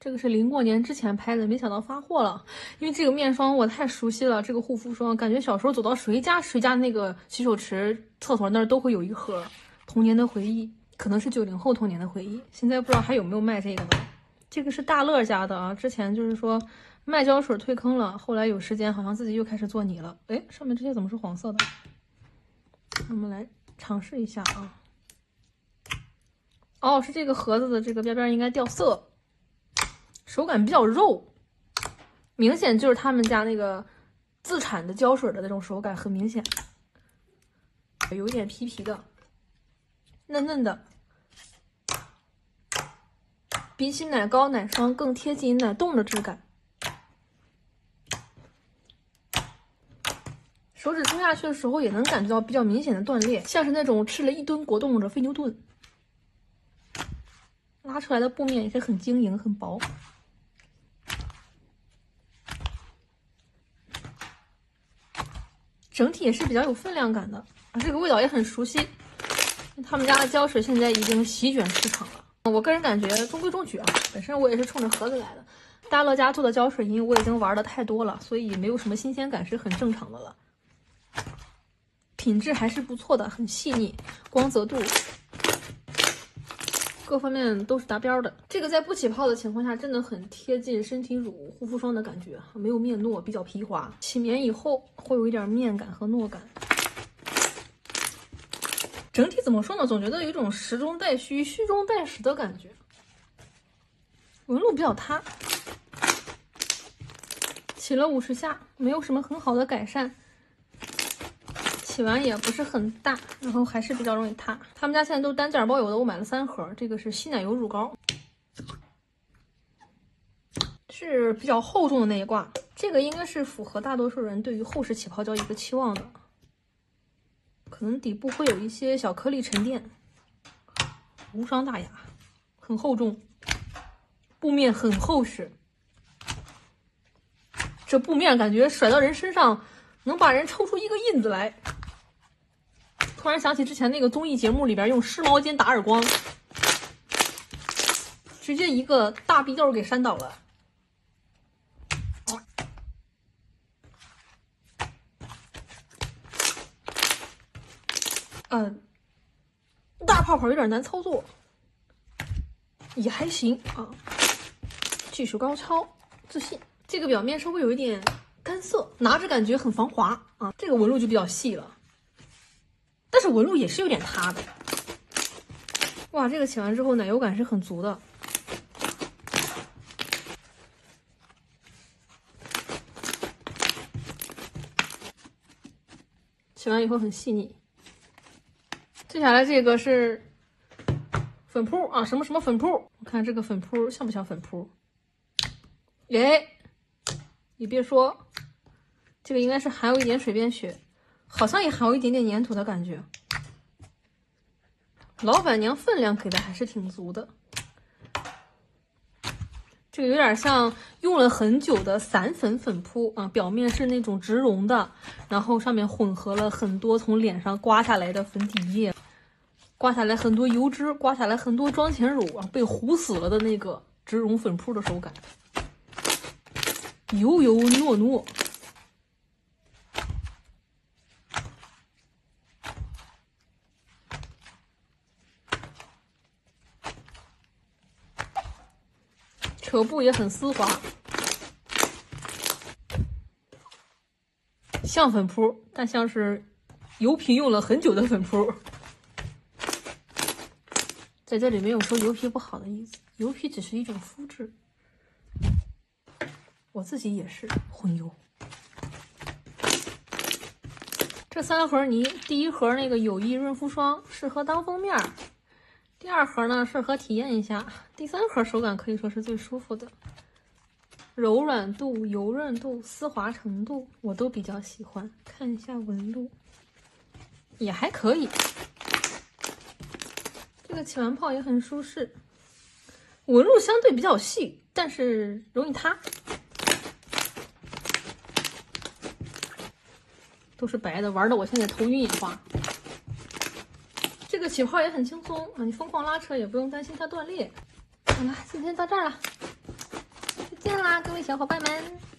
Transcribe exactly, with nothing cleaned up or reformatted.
这个是临过年之前拍的，没想到发货了。因为这个面霜我太熟悉了，这个护肤霜感觉小时候走到谁家谁家那个洗手池、厕所那儿都会有一盒。童年的回忆，可能是九零后童年的回忆。现在不知道还有没有卖这个呢。这个是大乐家的啊，之前就是说卖胶水退坑了，后来有时间好像自己又开始做泥了。哎，上面这些怎么是黄色的？我们来尝试一下啊。哦，是这个盒子的这个边边应该掉色，手感比较肉，明显就是他们家那个自产的胶水的那种手感很明显，有一点皮皮的，嫩嫩的，比起奶膏、奶霜更贴近奶冻的质感。手指冲下去的时候也能感觉到比较明显的断裂，像是那种吃了一吨果冻的非牛顿。拉出来的布面也是很晶莹、很薄。整体也是比较有分量感的啊，这个味道也很熟悉。他们家的胶水现在已经席卷市场了，我个人感觉中规中矩啊。本身我也是冲着盒子来的。大乐家做的胶水，因为我已经玩的太多了，所以没有什么新鲜感是很正常的了。品质还是不错的，很细腻，光泽度各方面都是达标的。这个在不起泡的情况下，真的很贴近身体乳、护肤霜的感觉，没有面糯，比较皮滑。洗棉以后会有一点面感和糯感。整体怎么说呢？总觉得有一种实中带虚、虚中带实的感觉，纹路比较塌。洗了五十下，没有什么很好的改善，洗完也不是很大，然后还是比较容易塌。他们家现在都是单件包邮的，我买了三盒。这个是稀奶油乳膏，是比较厚重的那一挂。这个应该是符合大多数人对于厚实起泡胶一个期望的，可能底部会有一些小颗粒沉淀，无伤大雅，很厚重，布面很厚实。这布面感觉甩到人身上，能把人抽出一个印子来。突然想起之前那个综艺节目里边用湿毛巾打耳光，直接一个大逼豆给扇倒了。嗯，大泡泡有点难操作，也还行啊。继续高超，自信。这个表面稍微有一点干涩，拿着感觉很防滑啊。这个纹路就比较细了，但是纹路也是有点塌的。哇，这个洗完之后奶油感是很足的。洗完以后很细腻。接下来这个是粉扑啊，什么什么粉扑？我看这个粉扑像不像粉扑？耶！你别说，这个应该是含有一点水变血，好像也含有一点点粘土的感觉。老板娘分量给的还是挺足的，这个有点像用了很久的散粉粉扑啊，表面是那种植绒的，然后上面混合了很多从脸上刮下来的粉底液，刮下来很多油脂，刮下来很多妆前乳啊，被糊死了的那个植绒粉扑的手感。油油糯糯，扯布也很丝滑，像粉扑，但像是油皮用了很久的粉扑。在这里没有说油皮不好的意思，油皮只是一种肤质。我自己也是混油。这三盒泥，第一盒那个友谊润肤霜适合当封面，第二盒呢适合体验一下，第三盒手感可以说是最舒服的，柔软度、油润度、丝滑程度我都比较喜欢。看一下纹路，也还可以。这个起完泡也很舒适，纹路相对比较细，但是容易塌。都是白的，玩的我现在头晕眼花。这个起泡也很轻松啊，你疯狂拉扯也不用担心它断裂。好了，今天到这儿了，位小伙伴们。